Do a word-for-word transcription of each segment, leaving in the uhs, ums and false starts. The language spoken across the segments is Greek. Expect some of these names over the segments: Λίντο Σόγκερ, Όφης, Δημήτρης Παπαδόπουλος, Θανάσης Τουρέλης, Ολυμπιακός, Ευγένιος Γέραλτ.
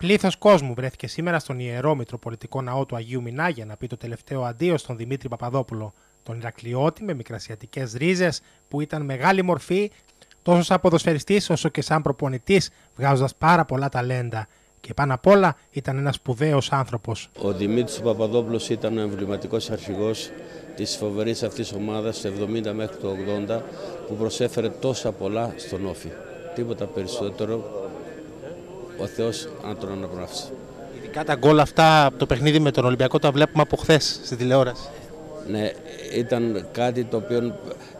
Πλήθος κόσμου βρέθηκε σήμερα στον Ιερό Μητροπολιτικό Ναό του Αγίου Μινά για να πει το τελευταίο αντίο στον Δημήτρη Παπαδόπουλο, τον Ηρακλειώτη με μικρασιατικές ρίζες που ήταν μεγάλη μορφή τόσο σαν ποδοσφαιριστής όσο και σαν προπονητής, βγάζοντας πάρα πολλά ταλέντα. Και πάνω απ' όλα ήταν ένας σπουδαίος άνθρωπος. Ο Δημήτρης Παπαδόπουλος ήταν ο εμβληματικός αρχηγός της φοβερής αυτής ομάδας, το εβδομήντα μέχρι το ογδόντα, που προσέφερε τόσα πολλά στον Όφη. Τίποτα περισσότερο ο Θεός αν τον αναπνεύσει. Ειδικά τα γκολ αυτά από το παιχνίδι με τον Ολυμπιακό τα βλέπουμε από χθες στη τηλεόραση. Ναι, ήταν κάτι το οποίο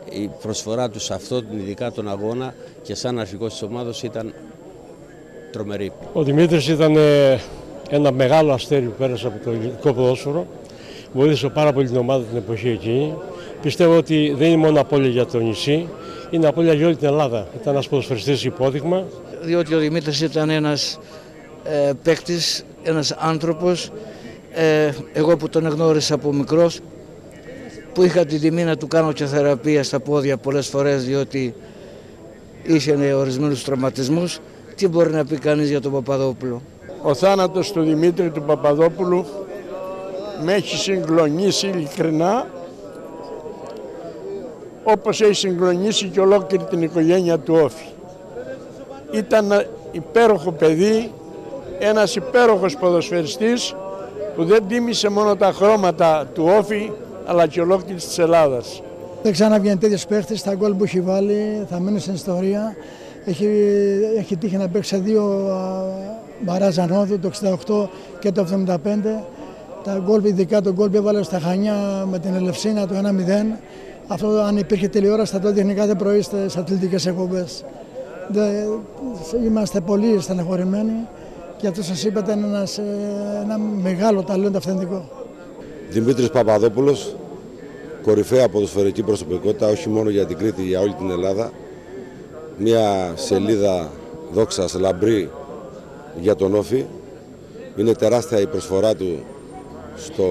η προσφορά του σε αυτόν ειδικά τον αγώνα και σαν αρχηγός της ομάδος ήταν τρομερή. Ο Δημήτρης ήταν ένα μεγάλο αστέρι που πέρασε από το ελληνικό ποδόσφαιρο. Βοήθησε πάρα πολύ την ομάδα την εποχή εκείνη. Πιστεύω ότι δεν είναι μόνο απώλεια για το νησί, είναι απώλεια για όλη την Ελλάδα. Ήταν ένας ποδοσφαιριστής υπόδειγμα. Διότι ο Δημήτρης ήταν ένας ε, παίκτης, ένας άνθρωπος. Ε, εγώ που τον εγνώρισα από μικρός, που είχα την τιμή να του κάνω και θεραπεία στα πόδια πολλές φορές, διότι είχε ορισμένους τραυματισμούς. Τι μπορεί να πει κανείς για τον Παπαδόπουλο. Ο θάνατος του Δημήτρη του Παπαδόπουλου με έχει συγκλονίσει ειλικρινά, όπως έχει συγκλονίσει και ολόκληρη την οικογένεια του Όφη. Ήταν υπέροχο παιδί, ένας υπέροχος ποδοσφαιριστής που δεν τίμησε μόνο τα χρώματα του Όφη αλλά και ολόκληρης της Ελλάδας. Δεν ξαναβγαίνει τέτοιες παίχτες, τα γκολ που έχει βάλει θα μείνει στην ιστορία. Έχει, έχει τύχει να παίξει σε δύο μπαράζ ανόδου, το εξήντα οκτώ και το εβδομήντα πέντε. Τα γκολ, ειδικά το γκολ που έβαλε στα Χανιά με την Ελευσίνα το ένα μηδέν. Αυτό αν υπήρχε τηλεόραση θα το έδειχνε κάθε πρωί στις αθλητικές εκπομπές. Είμαστε πολύ στεναχωρημένοι και αυτό σας είπα ήταν ένας, ένα μεγάλο ταλέντο αυθεντικό. Δημήτρης Παπαδόπουλος, κορυφαία ποδοσφαιρική προσωπικότητα όχι μόνο για την Κρήτη, για όλη την Ελλάδα. Μια σελίδα δόξας λαμπρή για τον Όφη. Είναι τεράστια η προσφορά του στο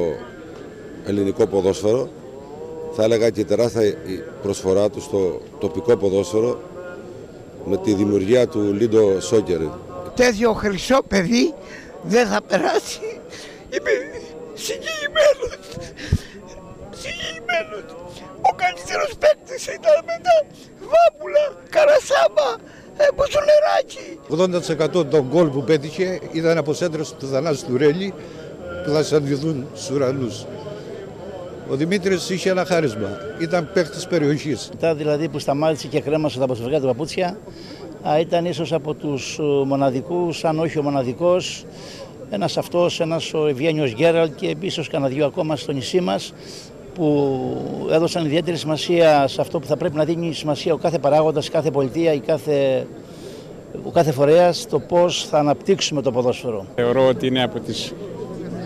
ελληνικό ποδόσφαιρο. Θα έλεγα και τεράστια η προσφορά του στο τοπικό ποδόσφαιρο με τη δημιουργία του Λίντο Σόγκερ. Τέτοιο χρυσό παιδί δεν θα περάσει. Είμαι συγκινημένος. Συγκινημένος. Ο καλύτερος παίκτης ήταν μετά. Βάπουλα, καρασάμπα, μπουζουλεράκι. ογδόντα τοις εκατό των γκολ που πέτυχε ήταν από σέντρες του Θανάση Τουρέλη που θα συναντηθούν στους ουρανούς. Ο Δημήτρης είχε ένα χάρισμα. Ήταν παίκτης περιοχής. Μετά δηλαδή που σταμάτησε και κρέμασε τα ποδοσφαιρικά του παπούτσια, ήταν ίσως από τους μοναδικούς, αν όχι ο μοναδικός, ένας αυτός, ένας ο Ευγένιος Γέραλτ και ίσως κανένα δυο ακόμα στο νησί μας, που έδωσαν ιδιαίτερη σημασία σε αυτό που θα πρέπει να δίνει σημασία ο κάθε παράγοντας, η κάθε πολιτεία, η κάθε, ο κάθε φορέας, το πώς θα αναπτύξουμε το ποδόσφαιρο. Θεωρώ ότι είναι από τις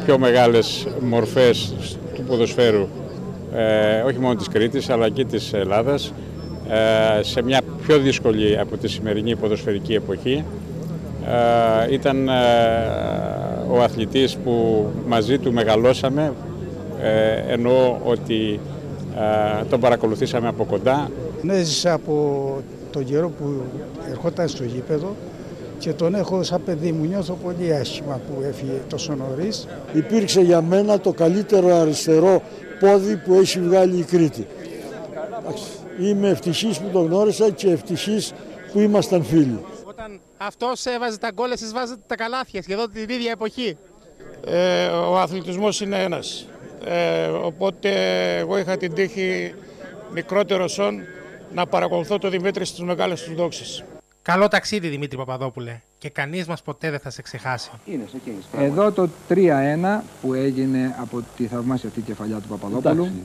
πιο μεγάλες μορφές του ποδοσφαίρου, ε, όχι μόνο της Κρήτης αλλά και της Ελλάδας, ε, σε μια πιο δύσκολη από τη σημερινή ποδοσφαιρική εποχή. Ε, ήταν ε, ο αθλητής που μαζί του μεγαλώσαμε, Ε, εννοώ ότι ε, τον παρακολουθήσαμε από κοντά. Έζησα από τον καιρό που ερχόταν στο γήπεδο και τον έχω σαν παιδί μου. Νιώθω πολύ άσχημα που έφυγε τόσο νωρίς. Υπήρξε για μένα το καλύτερο αριστερό πόδι που έχει βγάλει η Κρήτη. Είμαι ευτυχής που τον γνώρισα και ευτυχής που ήμασταν φίλοι. Όταν αυτός έβαζε τα γκόλ, εσείς βάζετε τα καλάθια σχεδόν την ίδια εποχή. Ε, ο αθλητισμός είναι ένας. Ε, οπότε εγώ είχα την τύχη μικρότερο σον να παρακολουθώ τον Δημήτρη στις μεγάλες του δόξες. Καλό ταξίδι Δημήτρη Παπαδόπουλε και κανείς μας ποτέ δεν θα σε ξεχάσει. Είναι σε εκείνες, εδώ το τρία ένα που έγινε από τη θαυμάσια αυτή κεφαλιά του Παπαδόπουλου. Εντάξει.